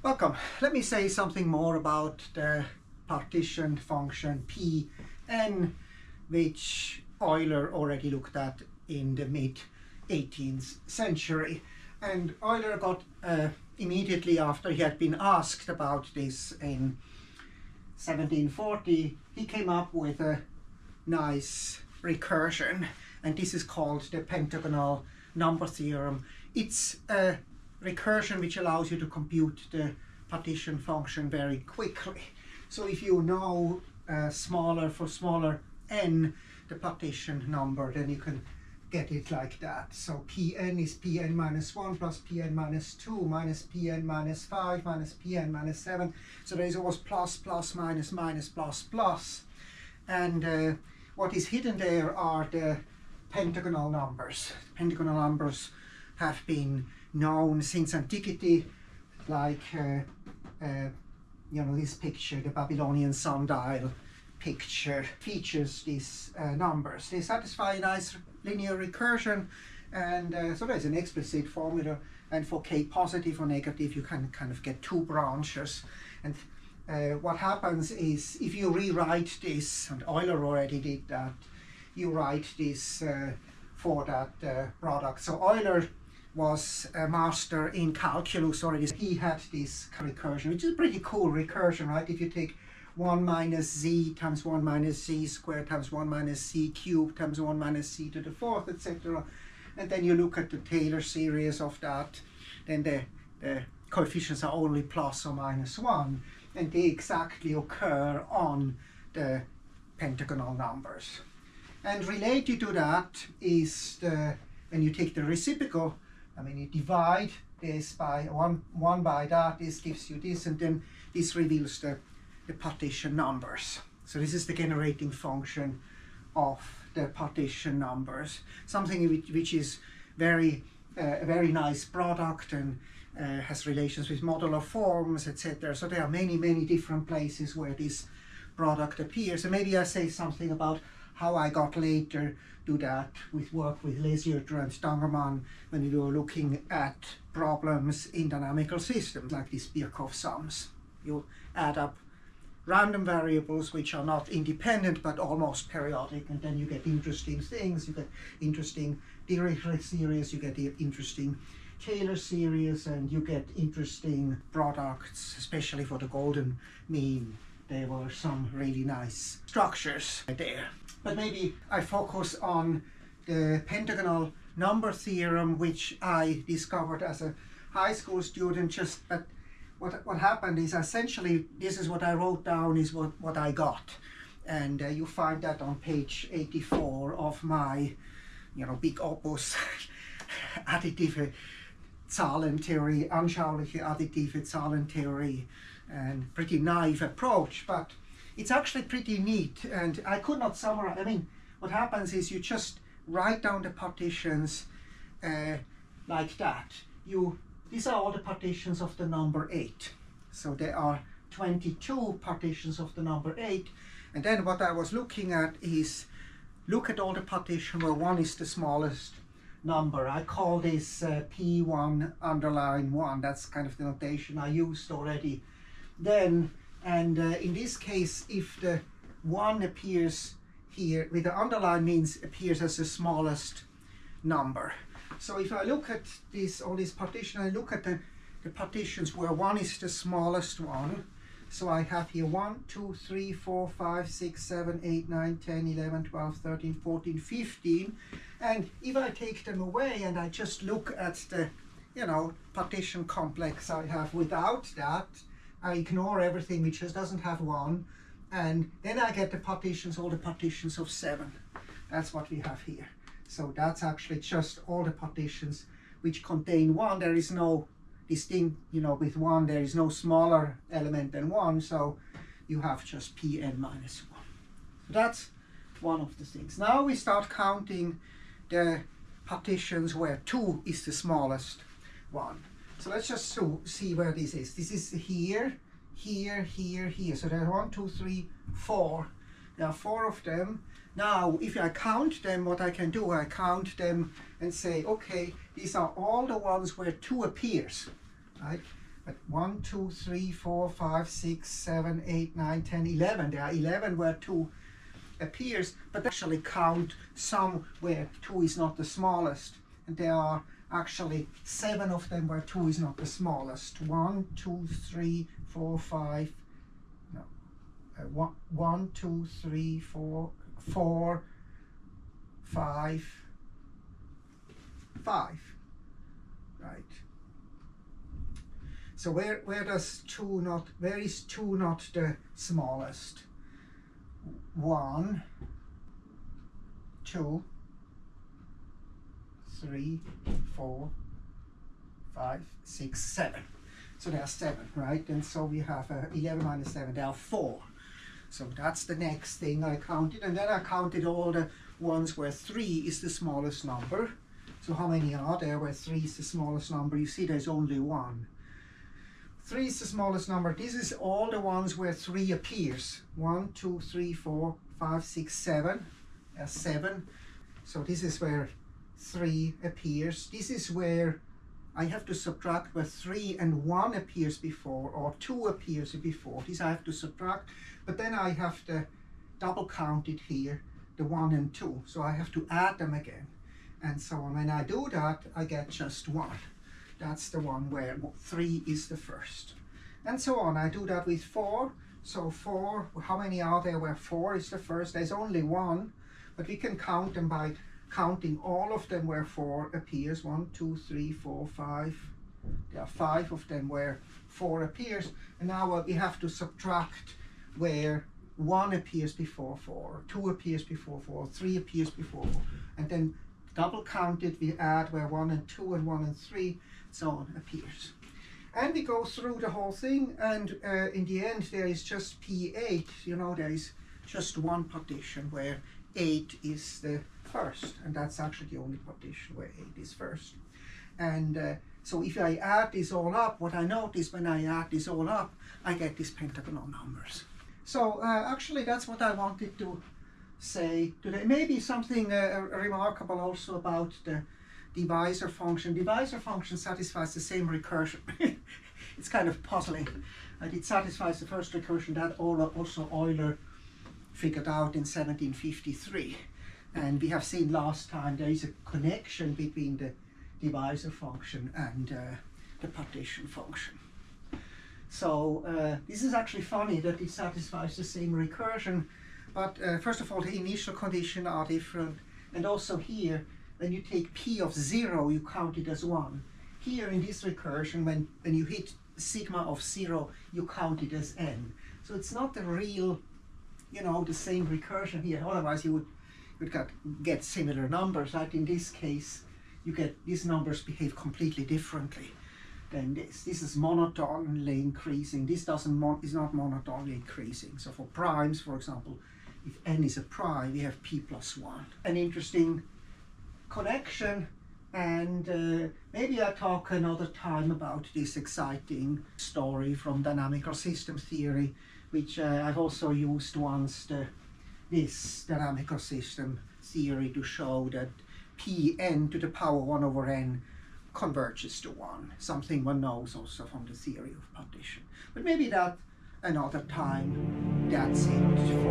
Welcome. Let me say something more about the partition function Pn, which Euler already looked at in the mid-18th century. And Euler got, immediately after he had been asked about this in 1740, he came up with a nice recursion. And this is called the pentagonal number theorem. It's a recursion which allows you to compute the partition function very quickly. So if you know for smaller n the partition number, then you can get it like that. So Pn is Pn minus 1 plus Pn minus 2 minus Pn minus 5 minus Pn minus 7. So there is always plus, plus, minus, minus, plus, plus. And what is hidden there are the pentagonal numbers. Pentagonal numbers have been known since antiquity, like you know, this picture, the Babylonian sundial picture, features these numbers. They satisfy a nice linear recursion, and so there's an explicit formula. And for k positive or negative, you can kind of get two branches. And what happens is, if you rewrite this, and Euler already did that, you write this for that product. So Euler was a master in calculus already. He had this recursion, which is a pretty cool recursion, right? If you take 1 minus z times 1 minus z squared times 1 minus z cubed times 1 minus z to the fourth, etc. And then you look at the Taylor series of that, then the coefficients are only plus or minus 1, and they exactly occur on the pentagonal numbers. And related to that is when you take the reciprocal, I mean, you divide this by one by that, this gives you this, and then this reveals the partition numbers. So this is the generating function of the partition numbers, something which is a very nice product, and has relations with modular forms, etc. So there are many, many different places where this product appears. And maybe I say something about how I got later to that with work with Lesieur and Stangemann when we were looking at problems in dynamical systems like these Birkhoff sums. You add up random variables which are not independent but almost periodic, and then you get interesting things. You get interesting Dirichlet series, you get the interesting Taylor series, and you get interesting products, especially for the golden mean. There were some really nice structures there. But maybe I focus on the pentagonal number theorem, which I discovered as a high school student. Just but what happened is, essentially, this is what I wrote down, is what I got. And you find that on page 84 of my, you know, big opus, additive zahlen theory, anschauliche additive zahlen theory. And pretty naive approach, but it's actually pretty neat. And I could not summarize. I mean, what happens is you just write down the partitions like that. These are all the partitions of the number 8. So there are 22 partitions of the number 8. And then what I was looking at is, look at all the partition where 1 is the smallest number. I call this P1 underline 1. That's kind of the notation I used already then. And in this case, if the 1 appears here with the underline, means appears as the smallest number. So if I look at this, all this partition, I look at the partitions where 1 is the smallest one. So I have here 1, 2, 3, 4, 5, 6, 7, 8, 9, 10, 11, 12, 13, 14, 15. And if I take them away and I just look at the, you know, partition complex I have without that, I ignore everything which just doesn't have 1, and then I get the partitions, all the partitions of 7. That's what we have here. So that's actually just all the partitions which contain 1. There is no distinct, you know, with 1 there is no smaller element than 1, so you have just Pn minus 1. So that's one of the things. Now we start counting the partitions where 2 is the smallest one. So let's just see where this is. This is here, here, here, here. So there are 1, 2, 3, 4. There are 4 of them. Now, if I count them, what I can do, I count them and say, okay, these are all the ones where 2 appears, right? But 1, 2, 3, 4, 5, 6, 7, 8, 9, 10, 11. There are 11 where 2 appears, but actually count some where 2 is not the smallest. And there are actually 7 of them where 2 is not the smallest. 1, 2, 3, 4, 5, 5. Right. So where is two not the smallest? 1, 2, 3, 4, 5, 6, 7. So there are 7, right? And so we have 11 minus 7, there are 4. So that's the next thing I counted. And then I counted all the ones where 3 is the smallest number. So how many are there where 3 is the smallest number? You see there's only 1. 3 is the smallest number. This is all the ones where 3 appears. 1, 2, 3, 4, 5, 6, 7. There are 7. So this is where 3 appears. This is where I have to subtract where 3 and 1 appears before, or 2 appears before. This I have to subtract, but then I have to double count it here, the 1 and 2. So I have to add them again. And so when I do that, I get just 1. That's the one where 3 is the first. And so on. I do that with 4. So 4, how many are there where 4 is the first? There's only 1, but we can count them by counting all of them where 4 appears. 1, 2, 3, 4, 5. There are 5 of them where 4 appears. And now we have to subtract where 1 appears before 4, 2 appears before 4, 3 appears before 4. And then double counted, we add where 1 and 2 and 1 and 3, so on, appears. And we go through the whole thing, and in the end there is just P8, you know, there is just one partition where 8 is the first, and that's actually the only partition where 8 is first. And so if I add this all up, what I notice when I add this all up, I get these pentagonal numbers. So actually that's what I wanted to say today. Maybe something remarkable also about the divisor function. Divisor function satisfies the same recursion. It's kind of puzzling. And it satisfies the first recursion that also Euler figured out in 1753. And we have seen last time there is a connection between the divisor function and the partition function. So this is actually funny that it satisfies the same recursion, but first of all the initial conditions are different, and also here when you take p of 0 you count it as 1. Here in this recursion when you hit sigma of 0 you count it as n. So it's not the real, you know, the same recursion here, otherwise you would get similar numbers, right? In this case, you get these numbers behave completely differently than this. This is monotonally increasing. This is not monotonally increasing. So for primes, for example, if n is a prime, we have p plus 1. An interesting connection, and maybe I'll talk another time about this exciting story from dynamical system theory, which I've also used once this dynamical system theory to show that Pn to the power 1 over n converges to 1, something one knows also from the theory of partition. But maybe that another time. That's it.